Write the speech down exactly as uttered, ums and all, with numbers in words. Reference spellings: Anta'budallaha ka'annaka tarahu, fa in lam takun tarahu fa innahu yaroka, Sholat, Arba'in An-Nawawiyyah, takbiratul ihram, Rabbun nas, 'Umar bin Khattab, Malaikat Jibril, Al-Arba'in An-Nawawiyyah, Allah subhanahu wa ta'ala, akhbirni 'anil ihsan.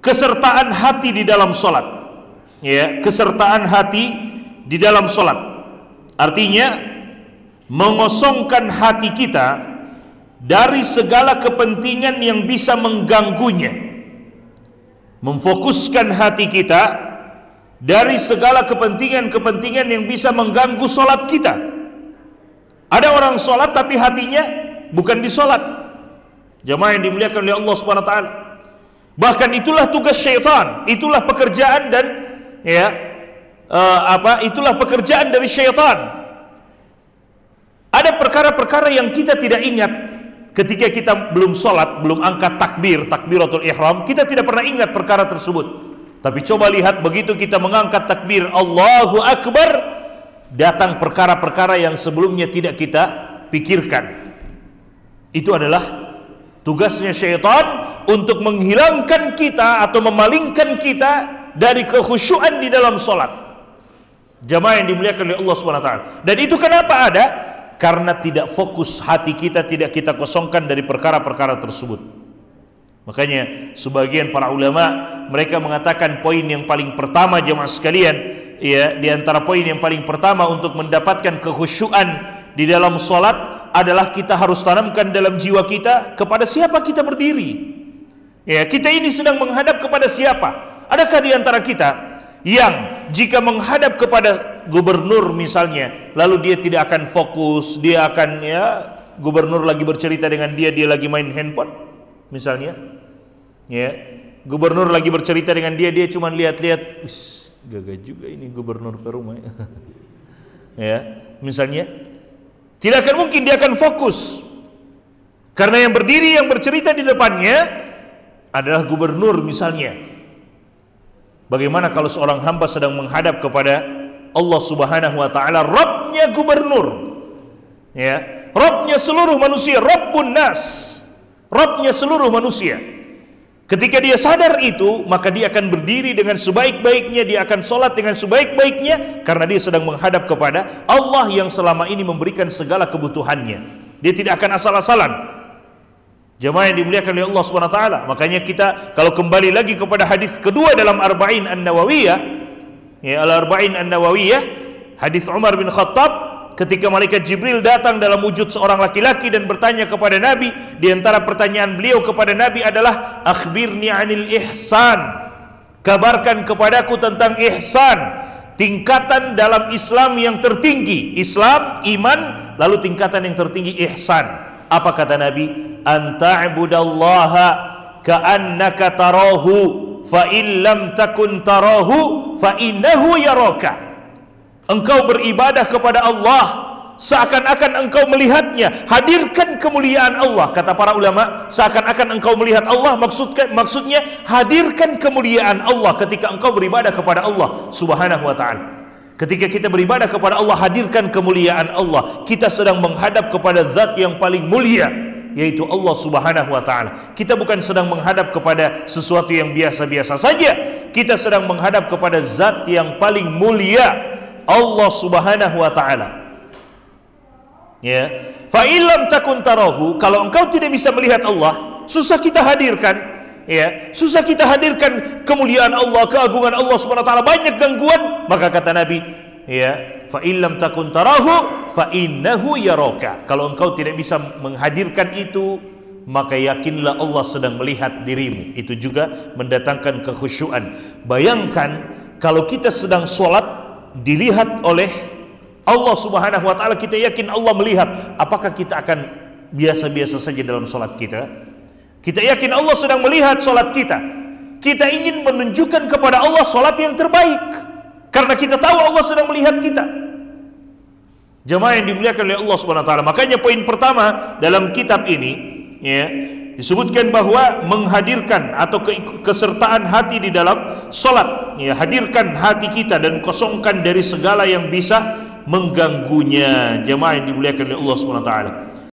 Kesertaan hati di dalam sholat, ya, kesertaan hati di dalam sholat artinya mengosongkan hati kita dari segala kepentingan yang bisa mengganggunya, memfokuskan hati kita dari segala kepentingan-kepentingan yang bisa mengganggu sholat kita. Ada orang sholat tapi hatinya bukan di sholat. Jamaah yang dimuliakan oleh Allah subhanahu wa ta'ala, bahkan itulah tugas syaitan, itulah pekerjaan dan ya uh, apa itulah pekerjaan dari syaitan. Ada perkara-perkara yang kita tidak ingat ketika kita belum sholat, belum angkat takbir, takbiratul ihram, kita tidak pernah ingat perkara tersebut. Tapi coba lihat begitu kita mengangkat takbir Allahu Akbar, datang perkara-perkara yang sebelumnya tidak kita pikirkan. Itu adalah tugasnya syaitan, untuk menghilangkan kita atau memalingkan kita dari kekhusyuan di dalam sholat. Jamaah yang dimuliakan oleh Allah subhanahu wa ta'ala. Dan itu kenapa ada? Karena tidak fokus hati kita, tidak kita kosongkan dari perkara-perkara tersebut. Makanya sebagian para ulama mereka mengatakan poin yang paling pertama jamaah sekalian, ya, di antara poin yang paling pertama untuk mendapatkan kekhusyuan di dalam sholat adalah kita harus tanamkan dalam jiwa kita kepada siapa kita berdiri. Ya, kita ini sedang menghadap kepada siapa? Adakah di antara kita yang jika menghadap kepada gubernur misalnya, lalu dia tidak akan fokus, dia akan ya gubernur lagi bercerita dengan dia, dia lagi main handphone misalnya. Ya, gubernur lagi bercerita dengan dia, dia cuma lihat-lihat, wis, gagah juga ini gubernur Peru. Ya, misalnya, tidak akan mungkin dia akan fokus. Karena yang berdiri yang bercerita di depannya adalah gubernur misalnya. Bagaimana kalau seorang hamba sedang menghadap kepada Allah subhanahu wa ta'ala, Rabbnya gubernur, ya, Rabbnya seluruh manusia, Rabbun nas, Rabbnya seluruh manusia. Ketika dia sadar itu, maka dia akan berdiri dengan sebaik-baiknya, dia akan sholat dengan sebaik-baiknya, karena dia sedang menghadap kepada Allah yang selama ini memberikan segala kebutuhannya. Dia tidak akan asal-asalan. Jemaah yang dimuliakan oleh Allah subhanahu wa ta'ala. Makanya kita kalau kembali lagi kepada hadis kedua dalam Arba'in An-Nawawiyyah, ya, Al-Arba'in An-Nawawiyyah, hadis Umar bin Khattab, ketika Malaikat Jibril datang dalam wujud seorang laki-laki dan bertanya kepada Nabi. Di antara pertanyaan beliau kepada Nabi adalah akhbirni 'anil ihsan, kabarkan kepadaku tentang ihsan, tingkatan dalam Islam yang tertinggi. Islam, iman, lalu tingkatan yang tertinggi ihsan. Apa kata Nabi? Anta'budallaha ka'annaka tarahu fa in lam takun tarahu fa innahu yaroka. Engkau beribadah kepada Allah seakan-akan engkau melihatnya, hadirkan kemuliaan Allah. Kata para ulama, seakan-akan engkau melihat Allah, maksudkan, maksudnya hadirkan kemuliaan Allah ketika engkau beribadah kepada Allah subhanahu wa ta'ala. Ketika kita beribadah kepada Allah, hadirkan kemuliaan Allah. Kita sedang menghadap kepada zat yang paling mulia, yaitu Allah subhanahu wa ta'ala. Kita bukan sedang menghadap kepada sesuatu yang biasa-biasa saja. Kita sedang menghadap kepada zat yang paling mulia, Allah subhanahu wa ta'ala. Ya, fa in lam takun tarahu, kalau engkau tidak bisa melihat Allah, susah kita hadirkan. Ya, susah kita hadirkan kemuliaan Allah, keagungan Allah subhanahu wa ta'ala. Banyak gangguan. Maka kata Nabi, ya, fa in lam takun tarahu fa innahu yaroka. Kalau engkau tidak bisa menghadirkan itu, maka yakinlah Allah sedang melihat dirimu. Itu juga mendatangkan kekhusyuan. Bayangkan kalau kita sedang sholat dilihat oleh Allah subhanahu wa ta'ala, kita yakin Allah melihat. Apakah kita akan biasa-biasa saja dalam sholat kita? Kita yakin Allah sedang melihat sholat kita. Kita ingin menunjukkan kepada Allah sholat yang terbaik, karena kita tahu Allah sedang melihat kita. Jemaah yang dimuliakan oleh Allah subhanahu wa ta'ala. Makanya poin pertama dalam kitab ini, ya, disebutkan bahwa menghadirkan atau ke kesertaan hati di dalam sholat, ya, hadirkan hati kita dan kosongkan dari segala yang bisa mengganggunya. Jemaah yang dimuliakan oleh Allah subhanahu wa ta'ala.